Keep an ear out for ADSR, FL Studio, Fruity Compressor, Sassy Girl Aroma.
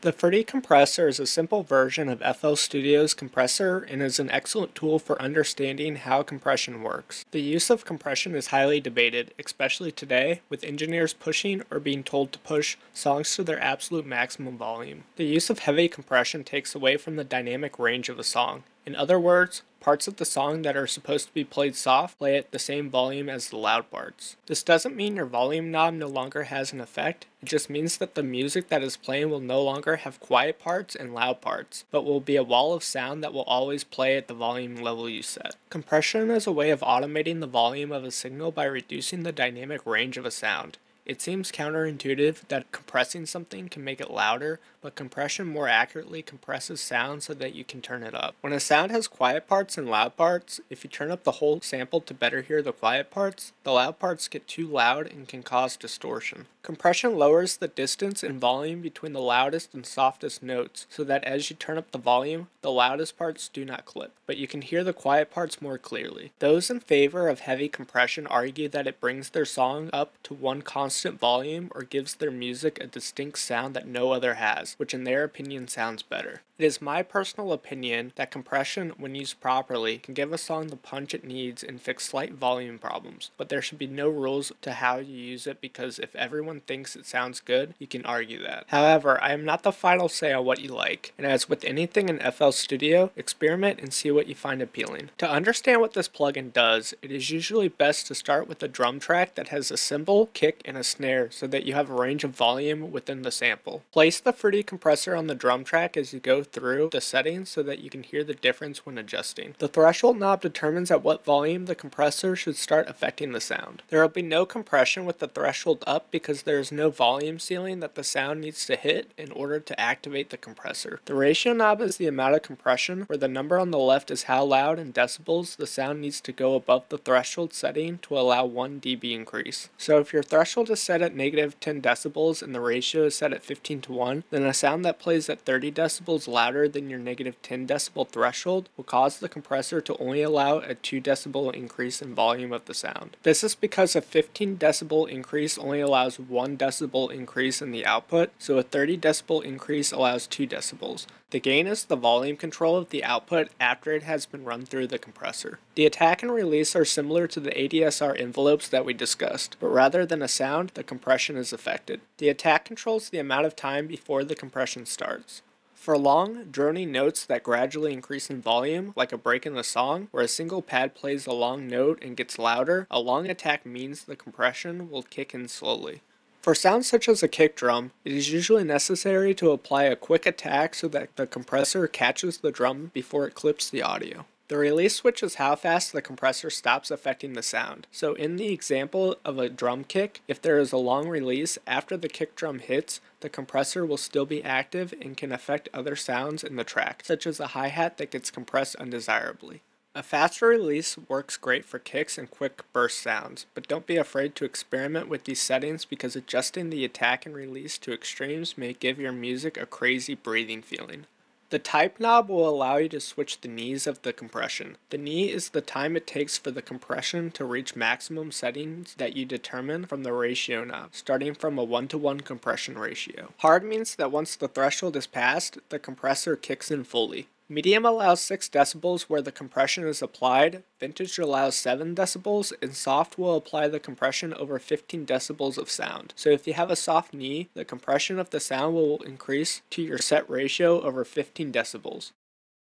The Fruity Compressor is a simple version of FL Studio's compressor and is an excellent tool for understanding how compression works. The use of compression is highly debated, especially today, with engineers pushing or being told to push songs to their absolute maximum volume. The use of heavy compression takes away from the dynamic range of a song. In other words, parts of the song that are supposed to be played soft play at the same volume as the loud parts. This doesn't mean your volume knob no longer has an effect, it just means that the music that is playing will no longer have quiet parts and loud parts, but will be a wall of sound that will always play at the volume level you set. Compression is a way of automating the volume of a signal by reducing the dynamic range of a sound. It seems counterintuitive that compressing something can make it louder, but compression more accurately compresses sound so that you can turn it up. When a sound has quiet parts and loud parts, if you turn up the whole sample to better hear the quiet parts, the loud parts get too loud and can cause distortion. Compression lowers the distance and volume between the loudest and softest notes, so that as you turn up the volume, the loudest parts do not clip, but you can hear the quiet parts more clearly. Those in favor of heavy compression argue that it brings their song up to one constant volume or gives their music a distinct sound that no other has, which in their opinion sounds better. It is my personal opinion that compression, when used properly, can give a song the punch it needs and fix slight volume problems, but there should be no rules to how you use it because if everyone thinks it sounds good, you can argue that. However, I am not the final say on what you like, and as with anything in FL Studio, experiment and see what you find appealing. To understand what this plugin does, it is usually best to start with a drum track that has a cymbal, kick, and a snare so that you have a range of volume within the sample. Place the Fruity Compressor on the drum track as you go through the settings so that you can hear the difference when adjusting. The threshold knob determines at what volume the compressor should start affecting the sound. There will be no compression with the threshold up because there is no volume ceiling that the sound needs to hit in order to activate the compressor. The ratio knob is the amount of compression, where the number on the left is how loud in decibels the sound needs to go above the threshold setting to allow 1 dB increase. So if your threshold is set at -10 decibels and the ratio is set at 15:1, then a sound that plays at 30 decibels louder than your -10 decibel threshold will cause the compressor to only allow a 2 decibel increase in volume of the sound. This is because a 15 decibel increase only allows 1 decibel increase in the output, so a 30 decibel increase allows 2 decibels. The gain is the volume control of the output after it has been run through the compressor. The attack and release are similar to the ADSR envelopes that we discussed, but rather than a sound, the compression is affected. The attack controls the amount of time before the compression starts. For long, droning notes that gradually increase in volume, like a break in the song, where a single pad plays a long note and gets louder, a long attack means the compression will kick in slowly. For sounds such as a kick drum, it is usually necessary to apply a quick attack so that the compressor catches the drum before it clips the audio. The release switch is how fast the compressor stops affecting the sound. So in the example of a drum kick, if there is a long release after the kick drum hits, the compressor will still be active and can affect other sounds in the track, such as a hi-hat that gets compressed undesirably. A faster release works great for kicks and quick burst sounds, but don't be afraid to experiment with these settings because adjusting the attack and release to extremes may give your music a crazy breathing feeling. The type knob will allow you to switch the knees of the compression. The knee is the time it takes for the compression to reach maximum settings that you determine from the ratio knob, starting from a 1:1 compression ratio. Hard means that once the threshold is passed, the compressor kicks in fully. Medium allows 6 decibels where the compression is applied, vintage allows 7 decibels, and soft will apply the compression over 15 decibels of sound. So if you have a soft knee, the compression of the sound will increase to your set ratio over 15 decibels.